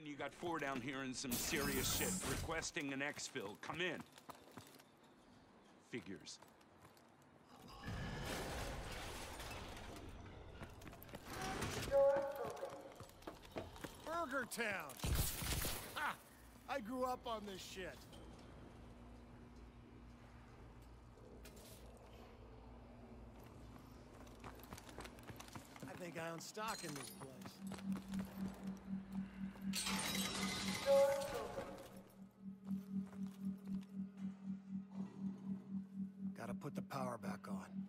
Seven, you got four down here and some serious shit. Requesting an exfil. Come in. Figures. Door open. Burger Town. Ha! I grew up on this shit. I think I own stock in this place. Doors open. Gotta put the power back on.